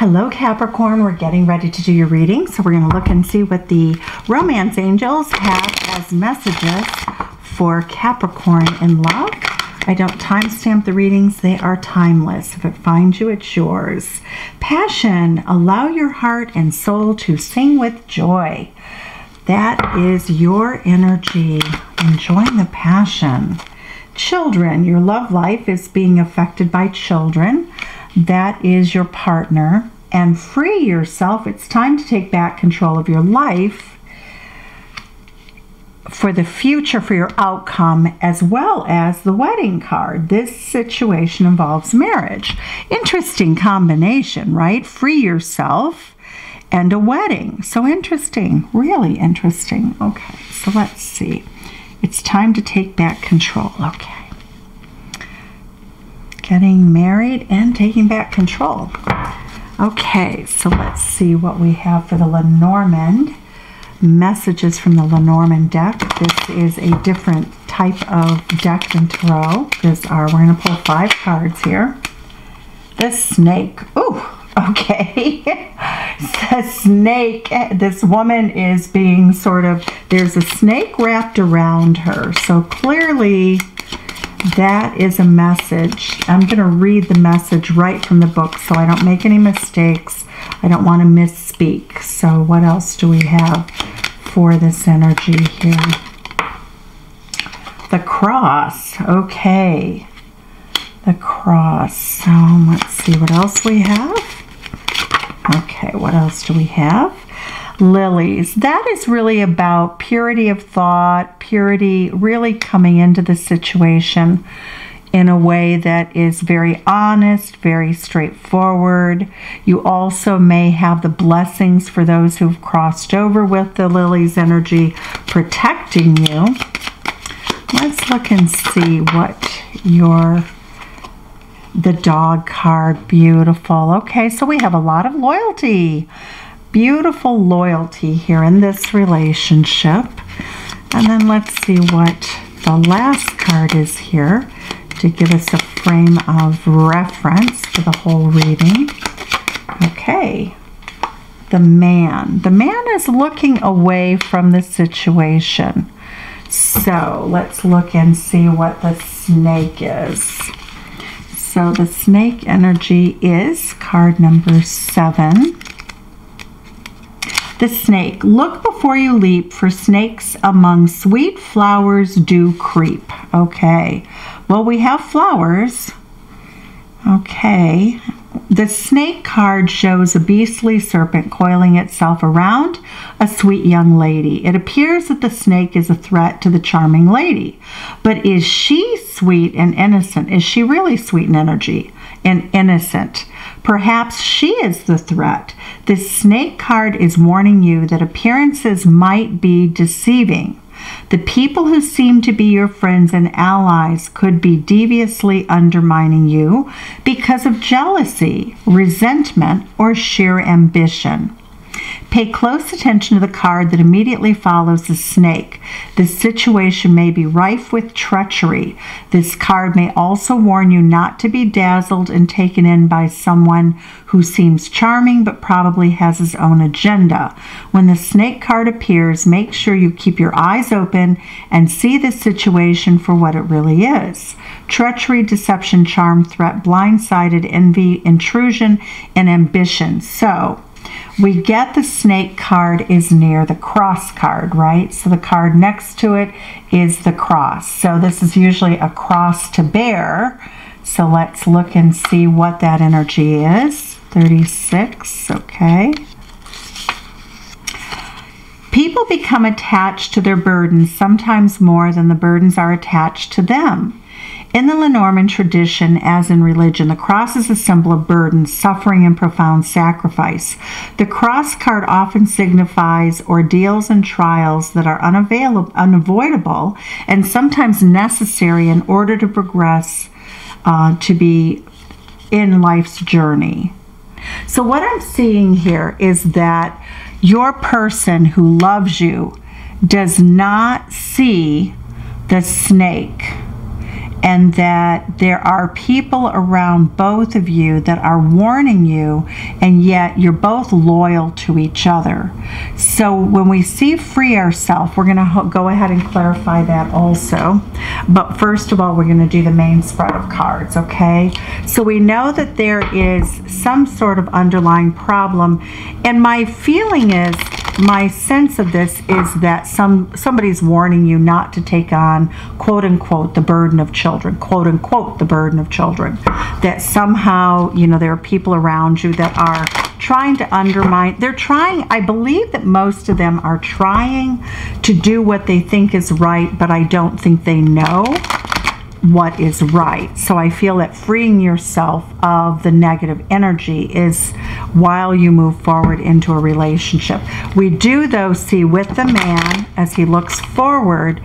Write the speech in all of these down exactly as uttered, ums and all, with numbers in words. Hello Capricorn, we're getting ready to do your reading. So we're going to look and see what the romance angels have as messages for Capricorn in love. I don't timestamp the readings, they are timeless. If it finds you, it's yours. Passion, allow your heart and soul to sing with joy. That is your energy, enjoying the passion. Children, your love life is being affected by children. That is your partner. And free yourself. It's time to take back control of your life for the future, for your outcome, as well as the wedding card. This situation involves marriage. Interesting combination, right? Free yourself and a wedding. So interesting. Really interesting. Okay, so let's see. It's time to take back control. Okay. Getting married and taking back control. Okay, so let's see what we have for the Lenormand. Messages from the Lenormand deck. This is a different type of deck than Tarot. These are, we're going to pull five cards here. The snake. Ooh, okay. The snake. This woman is being sort of, there's a snake wrapped around her. So clearly, that is a message. I'm going to read the message right from the book so I don't make any mistakes. I don't want to misspeak. So what else do we have for this energy here? The cross. Okay. The cross. So let's see what else we have. Okay, what else do we have? Lilies. That is really about purity of thought, purity, really coming into the situation in a way that is very honest, very straightforward. You also may have the blessings for those who've crossed over with the lilies energy protecting you. Let's look and see what your the dog card. Beautiful. Okay, so we have a lot of loyalty. Beautiful loyalty here in this relationship. And then let's see what the last card is here to give us a frame of reference for the whole reading. Okay. The man. The man is looking away from the situation. So let's look and see what the snake is. So the snake energy is card number seven. The snake. Look before you leap, for snakes among sweet flowers do creep. Okay. Well, we have flowers. Okay. The snake card shows a beastly serpent coiling itself around a sweet young lady. It appears that the snake is a threat to the charming lady. But is she sweet and innocent? Is she really sweet in energy and innocent? Perhaps she is the threat. This snake card is warning you that appearances might be deceiving. The people who seem to be your friends and allies could be deviously undermining you because of jealousy, resentment, or sheer ambition. Pay close attention to the card that immediately follows the snake. This situation may be rife with treachery. This card may also warn you not to be dazzled and taken in by someone who seems charming but probably has his own agenda. When the snake card appears, make sure you keep your eyes open and see the situation for what it really is. Treachery, deception, charm, threat, blindsided, envy, intrusion, and ambition. So we get the snake card is near the cross card, right? So the card next to it is the cross. So this is usually a cross to bear. So let's look and see what that energy is. thirty-six, okay. People become attached to their burdens, sometimes more than the burdens are attached to them. In the Lenormand tradition, as in religion, the cross is a symbol of burden, suffering, and profound sacrifice. The cross card often signifies ordeals and trials that are unavoidable and sometimes necessary in order to progress uh, to be in life's journey. So what I'm seeing here is that your person who loves you does not see the snake and that there are people around both of you that are warning you, and yet you're both loyal to each other. So when we see free ourselves, we're going to go ahead and clarify that also. But first of all, we're going to do the main spread of cards, okay? So we know that there is some sort of underlying problem, and my feeling is, my sense of this is that some somebody's warning you not to take on, quote unquote, the burden of children, quote unquote, the burden of children. That somehow, you know, there are people around you that are trying to undermine. They're trying, I believe that most of them are trying to do what they think is right, but I don't think they know what is right. So I feel that freeing yourself of the negative energy is while you move forward into a relationship. We do, though, see with the man as he looks forward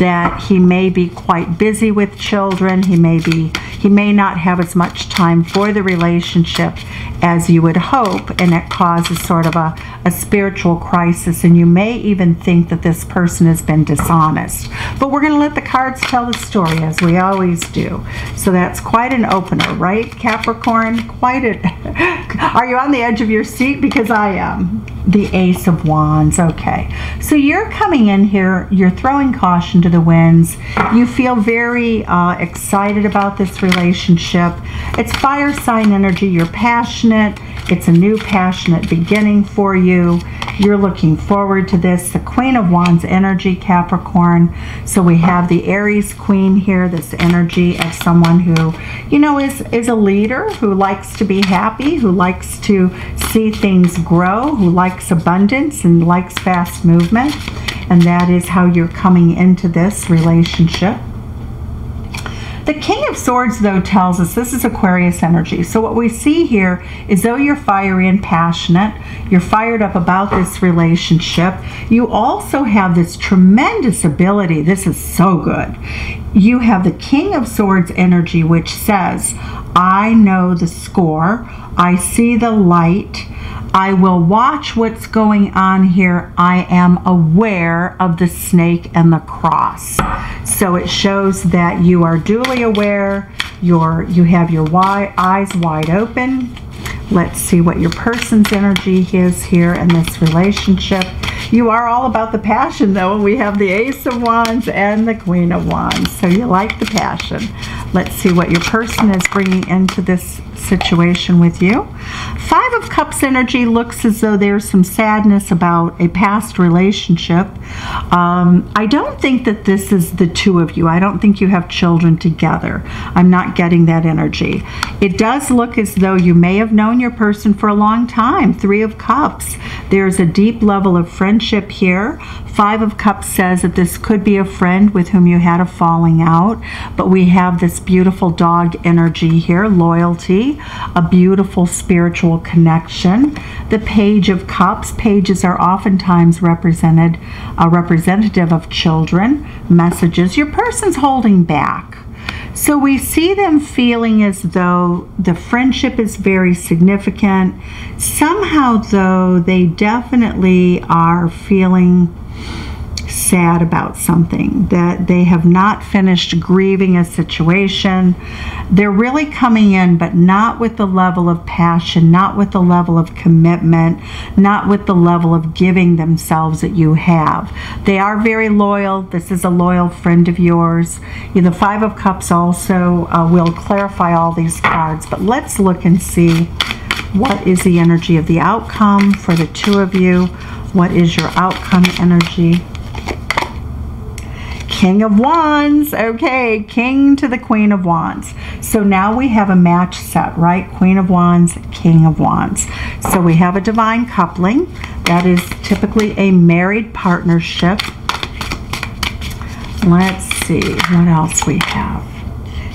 that he may be quite busy with children. He may be, he may not have as much time for the relationship as you would hope, and it causes sort of a, a spiritual crisis, and you may even think that this person has been dishonest. But we're going to let the cards tell the story, as we always do. So that's quite an opener, right, Capricorn? Quite a... Are you on the edge of your seat? Because I am. The Ace of Wands. Okay. So you're coming in here. You're throwing caution to the winds. You feel very uh, excited about this relationship. It's fire sign energy. You're passionate. It's a new passionate beginning for you. You're looking forward to this. The Queen of Wands energy, Capricorn. So we have the Aries Queen here, this energy of someone who, you know, is, is a leader, who likes to be happy, who likes to see things grow, who likes abundance and likes fast movement. And that is how you're coming into this relationship. The King of Swords, though, tells us this is Aquarius energy. So what we see here is, though you're fiery and passionate, you're fired up about this relationship, you also have this tremendous ability. This is so good. You have the King of Swords energy, which says, I know the score. I see the light. I will watch what's going on here. I am aware of the snake and the cross. So it shows that you are duly aware. You're, you have your wide, eyes wide open. Let's see what your person's energy is here in this relationship. You are all about the passion, though. We have the Ace of Wands and the Queen of Wands. So you like the passion. Let's see what your person is bringing into this situation with you. Five of Cups energy looks as though there's some sadness about a past relationship. Um, I don't think that this is the two of you. I don't think you have children together. I'm not getting that energy. It does look as though you may have known your person for a long time. Three of Cups. There's a deep level of friendship here. Five of Cups says that this could be a friend with whom you had a falling out, but we have this beautiful dog energy here, loyalty, a beautiful spiritual connection. The Page of Cups. Pages are oftentimes represented, a representative of children, messages. Your person's holding back. So we see them feeling as though the friendship is very significant. Somehow, though, they definitely are feeling sad about something, that they have not finished grieving a situation. They're really coming in, but not with the level of passion, not with the level of commitment, not with the level of giving themselves that you have. They are very loyal. This is a loyal friend of yours. The Five of Cups also uh, will clarify all these cards, but let's look and see what is the energy of the outcome for the two of you. What is your outcome energy? King of Wands. Okay, King to the Queen of Wands. So now we have a match set, right? Queen of Wands, King of Wands. So we have a divine coupling. That is typically a married partnership. Let's see what else we have.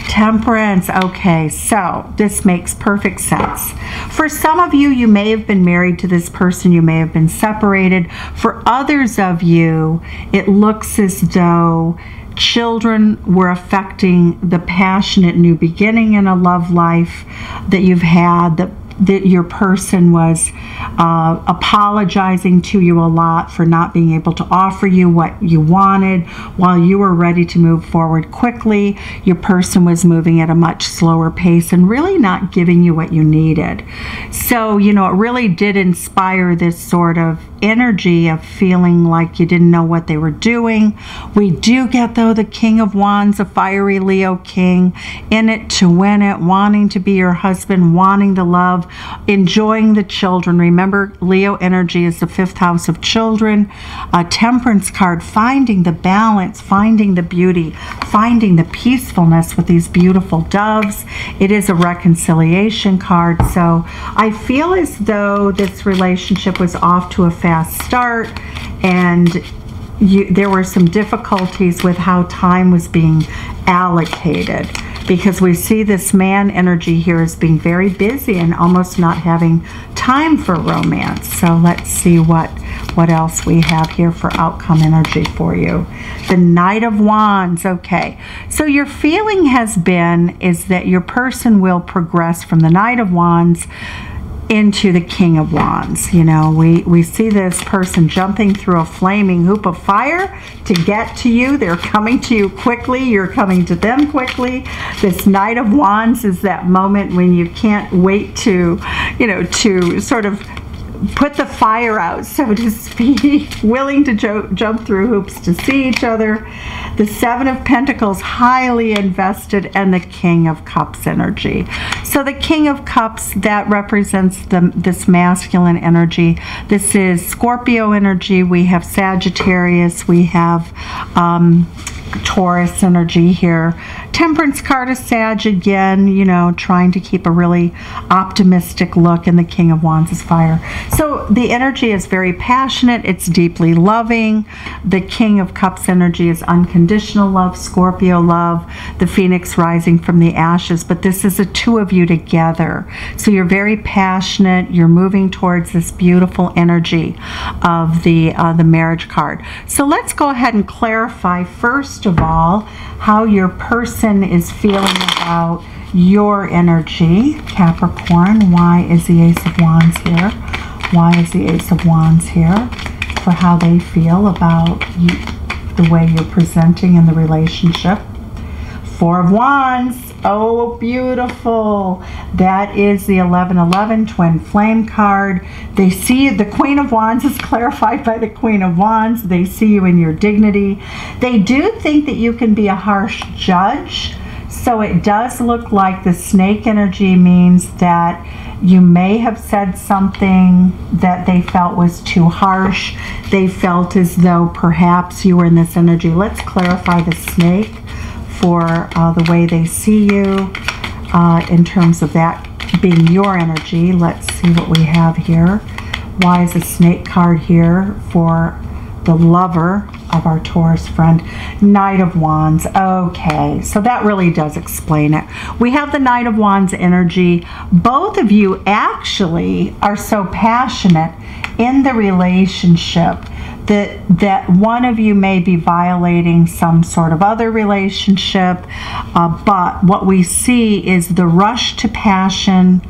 Temperance. Okay, so this makes perfect sense. For some of you, you may have been married to this person. You may have been separated. For others of you, it looks as though children were affecting the passionate new beginning in a love life that you've had, that that your person was uh, apologizing to you a lot for not being able to offer you what you wanted while you were ready to move forward quickly. Your person was moving at a much slower pace and really not giving you what you needed. So, you know, it really did inspire this sort of energy of feeling like you didn't know what they were doing. We do get, though, the King of Wands, a fiery Leo king, in it to win it, wanting to be your husband, wanting the love, enjoying the children. Remember, Leo energy is the fifth house of children. A temperance card, finding the balance, finding the beauty, finding the peacefulness with these beautiful doves. It is a reconciliation card. So I feel as though this relationship was off to a fast start, and you, there were some difficulties with how time was being allocated, because we see this man energy here as being very busy and almost not having time for romance. So let's see what what else we have here for outcome energy for you. The Knight of Wands. Okay, so your feeling has been is that your person will progress from the Knight of Wands into the King of Wands. You know, we, we see this person jumping through a flaming hoop of fire to get to you. They're coming to you quickly. You're coming to them quickly. This Knight of Wands is that moment when you can't wait to, you know, to sort of put the fire out, so to speak, willing to jo jump through hoops to see each other. The Seven of Pentacles, highly invested, and the King of Cups energy. So the King of Cups, that represents the, this masculine energy. This is Scorpio energy. We have Sagittarius. We have um, Taurus energy here. Temperance card is Sag again, you know, trying to keep a really optimistic look, and the King of Wands is fire. So the energy is very passionate. It's deeply loving. The King of Cups energy is unconditional love, Scorpio love, the Phoenix rising from the ashes. But this is the two of you together. So you're very passionate. You're moving towards this beautiful energy of the, uh, the marriage card. So let's go ahead and clarify first of all how your person is feeling about your energy, Capricorn. Why is the Ace of Wands here? Why is the Ace of Wands here for how they feel about you, the way you're presenting in the relationship? Four of Wands. Oh, beautiful. That is the eleven eleven twin flame card. They see the Queen of Wands is clarified by the Queen of Wands. They see you in your dignity. They do think that you can be a harsh judge. So it does look like the snake energy means that you may have said something that they felt was too harsh. They felt as though perhaps you were in this energy. Let's clarify the snake for uh, the way they see you uh, in terms of that being your energy. Let's see what we have here. Why is the snake card here for the lover of our Taurus friend? Knight of Wands. Okay, so that really does explain it. We have the Knight of Wands energy. Both of you actually are so passionate in the relationship that that one of you may be violating some sort of other relationship, uh, but what we see is the rush to passion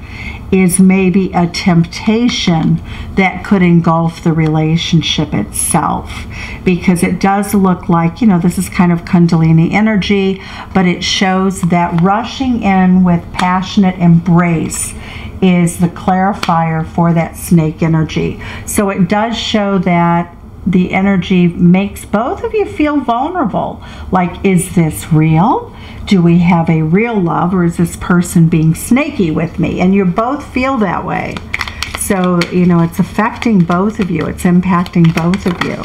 is maybe a temptation that could engulf the relationship itself, because it does look like, you know, this is kind of Kundalini energy, but it shows that rushing in with passionate embrace is the clarifier for that snake energy. So it does show that the energy makes both of you feel vulnerable. Like, is this real? Do we have a real love, or is this person being snaky with me? And you both feel that way. So, you know, it's affecting both of you. It's impacting both of you.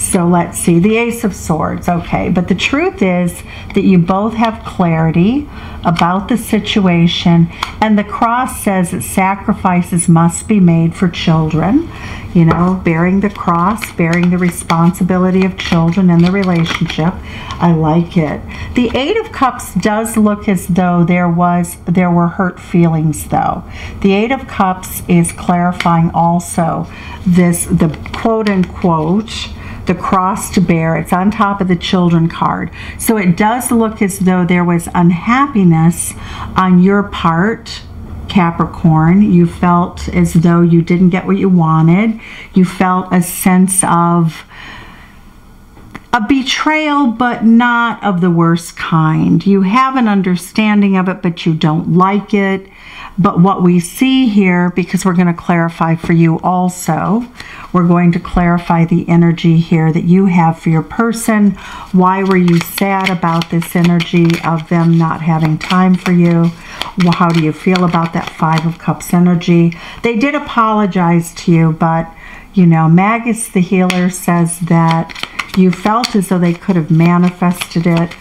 So let's see. The Ace of Swords. Okay, but the truth is that you both have clarity about the situation. And the cross says that sacrifices must be made for children. You know, bearing the cross, bearing the responsibility of children in the relationship. I like it. The Eight of Cups does look as though there was there were hurt feelings, though. The Eight of Cups is clarifying also this, the quote-unquote, the cross to bear. It's on top of the children card. So it does look as though there was unhappiness on your part Capricorn, you felt as though you didn't get what you wanted. You felt a sense of a betrayal, but not of the worst kind. You have an understanding of it, but you don't like it. But what we see here, because we're going to clarify for you also, we're going to clarify the energy here that you have for your person. Why were you sad about this energy of them not having time for you? Well, how do you feel about that Five of Cups energy? They did apologize to you, but, you know, Magus the Healer says that you felt as though they could have manifested it.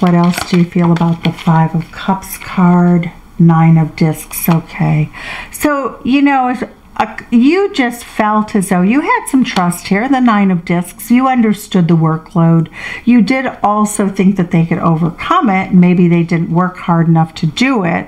What else do you feel about the Five of Cups card? Nine of Discs, okay. So, you know, if a, you just felt as though you had some trust here, the Nine of Discs, you understood the workload. You did also think that they could overcome it. Maybe they didn't work hard enough to do it.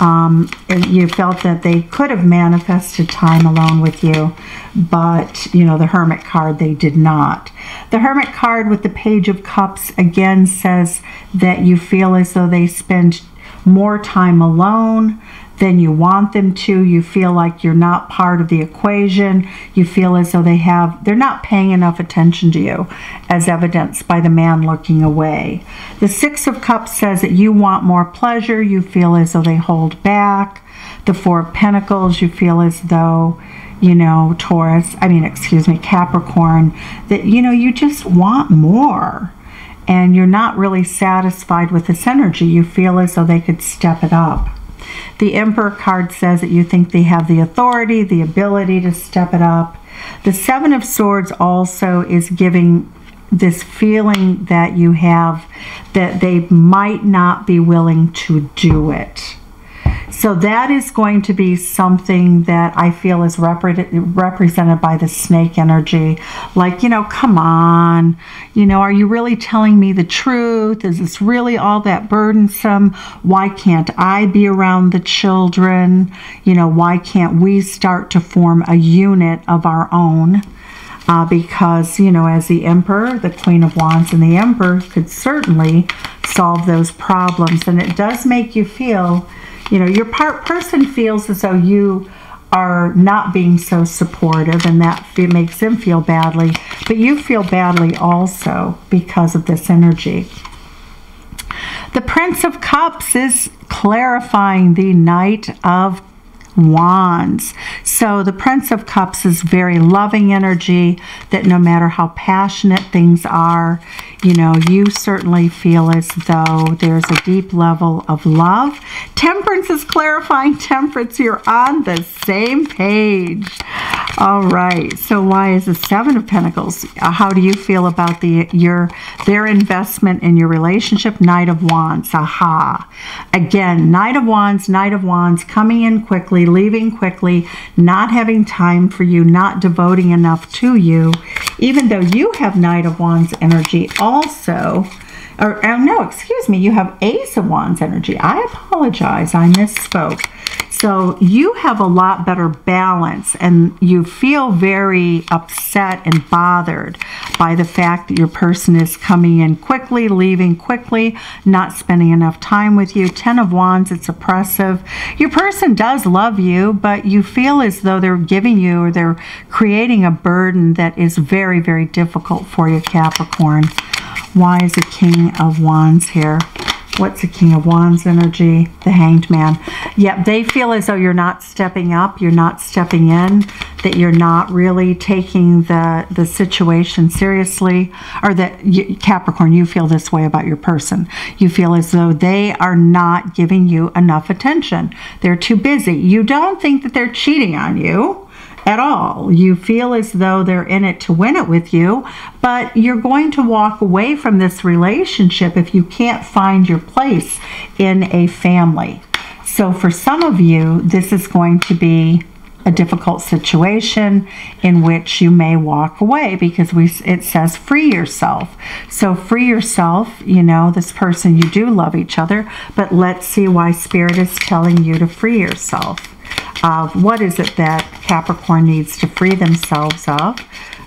Um, you felt that they could have manifested time alone with you, but, you know, the Hermit card, they did not. The Hermit card with the Page of Cups, again, says that you feel as though they spend more time alone than you want them to. You feel like you're not part of the equation. You feel as though they have, they're not paying enough attention to you, as evidenced by the man looking away. The Six of Cups says that you want more pleasure. You feel as though they hold back. The Four of Pentacles, you feel as though, you know, Taurus, I mean, excuse me, Capricorn, that, you know, you just want more. And you're not really satisfied with this energy. You feel as though they could step it up. The Emperor card says that you think they have the authority, the ability to step it up. The Seven of Swords also is giving this feeling that you have that they might not be willing to do it. So that is going to be something that I feel is repre represented by the snake energy. Like, you know, come on. You know, are you really telling me the truth? Is this really all that burdensome? Why can't I be around the children? You know, why can't we start to form a unit of our own? Uh, because, you know, as the Emperor, the Queen of Wands and the Emperor could certainly solve those problems. And it does make you feel, you know, your part person feels as though you are not being so supportive, and that makes them feel badly. But you feel badly also because of this energy. The Prince of Cups is clarifying the Knight of Wands. So the Prince of Cups is very loving energy, that no matter how passionate things are, you know, you certainly feel as though there's a deep level of love. Temperance is clarifying Temperance. You're on the same page. All right. So why is the Seven of Pentacles? How do you feel about the your their investment in your relationship? Knight of Wands. Aha. Again, Knight of Wands, Knight of Wands, coming in quickly, leaving quickly, not having time for you, not devoting enough to you, even though you have Knight of Wands energy also, or oh no, excuse me, you have Ace of Wands energy. I apologize, I misspoke. So you have a lot better balance, and you feel very upset and bothered by the fact that your person is coming in quickly, leaving quickly, not spending enough time with you. Ten of Wands, it's oppressive. Your person does love you, but you feel as though they're giving you, or they're creating a burden that is very, very difficult for you, Capricorn. Why is the King of Wands here? What's the King of Wands energy? The Hanged Man. Yep, they feel as though you're not stepping up, you're not stepping in, that you're not really taking the, the situation seriously, or that, you, Capricorn, you feel this way about your person. You feel as though they are not giving you enough attention. They're too busy. You don't think that they're cheating on you at all. You feel as though they're in it to win it with you, but you're going to walk away from this relationship if you can't find your place in a family. So for some of you, this is going to be a difficult situation in which you may walk away, because we it says free yourself. So free yourself, you know, this person, you do love each other, but let's see why Spirit is telling you to free yourself. Of what is it that Capricorn needs to free themselves of?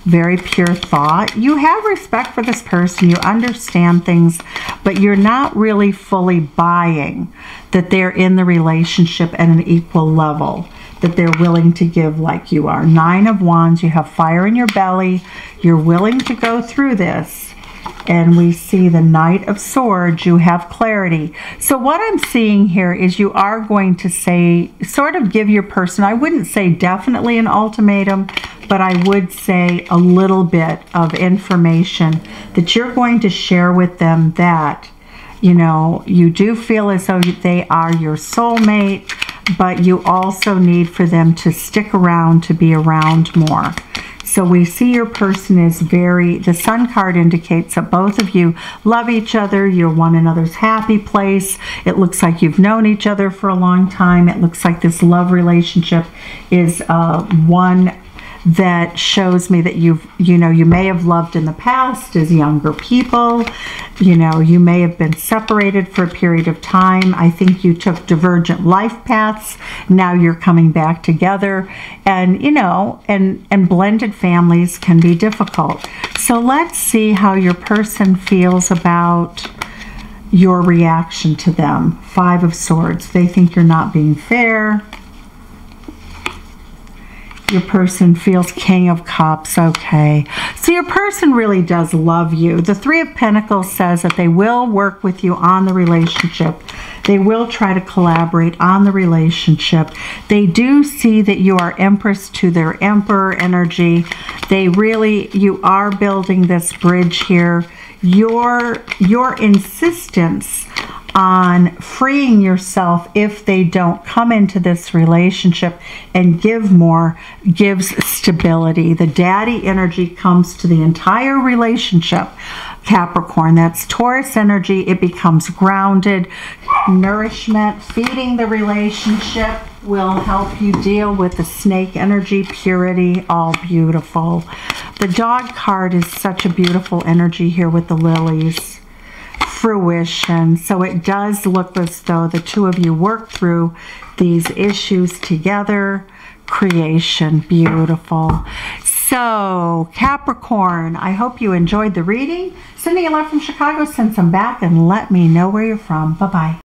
very pure thought. You have respect for this person. You understand things, but you're not really fully buying that they're in the relationship at an equal level, that they're willing to give like you are. Nine of Wands, you have fire in your belly. You're willing to go through this. And we see the Knight of Swords, you have clarity. So what I'm seeing here is you are going to say, sort of give your person, I wouldn't say definitely an ultimatum, but I would say a little bit of information that you're going to share with them that, you know, you do feel as though they are your soulmate, but you also need for them to stick around, to be around more. So we see your person is very, the Sun card indicates that both of you love each other. You're one another's happy place. It looks like you've known each other for a long time. It looks like this love relationship is uh, one that shows me that you've, you know, you may have loved in the past as younger people. You know, you may have been separated for a period of time. I think you took divergent life paths. Now you're coming back together. And, you know, and, and blended families can be difficult. So let's see how your person feels about your reaction to them. Five of Swords. They think you're not being fair. Your person feels King of Cups, okay. So your person really does love you. The Three of Pentacles says that they will work with you on the relationship. They will try to collaborate on the relationship. They do see that you are Empress to their Emperor energy. They really, you are building this bridge here. Your, your insistence on freeing yourself if they don't come into this relationship and give more gives stability. The daddy energy comes to the entire relationship, Capricorn. That's Taurus energy. It becomes grounded. Nourishment, feeding the relationship will help you deal with the snake energy, purity, all beautiful. The dog card is such a beautiful energy here with the lilies. Fruition. So it does look as though the two of you work through these issues together. Creation. Beautiful. So Capricorn, I hope you enjoyed the reading. Sending a love from Chicago. Send some back and let me know where you're from. Bye-bye.